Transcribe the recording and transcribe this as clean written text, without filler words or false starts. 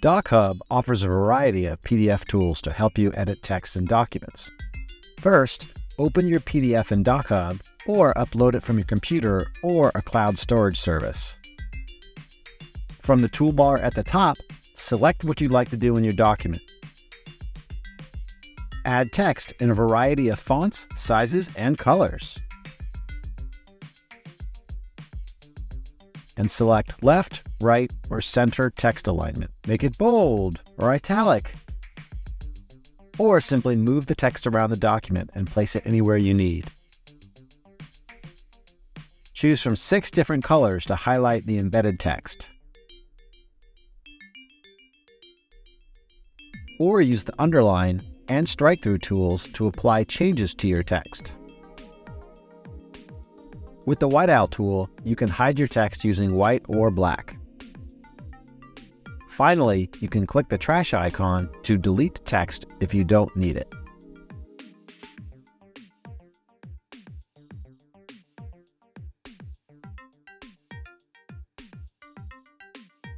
DocHub offers a variety of PDF tools to help you edit text and documents. First, open your PDF in DocHub or upload it from your computer or a cloud storage service. From the toolbar at the top, select what you'd like to do in your document. Add text in a variety of fonts, sizes, and colors. And select left, right, or center text alignment. Make it bold or italic, or simply move the text around the document and place it anywhere you need. Choose from 6 different colors to highlight the embedded text. Or use the underline and strike-through tools to apply changes to your text. With the whiteout tool, you can hide your text using white or black. Finally, you can click the trash icon to delete text if you don't need it.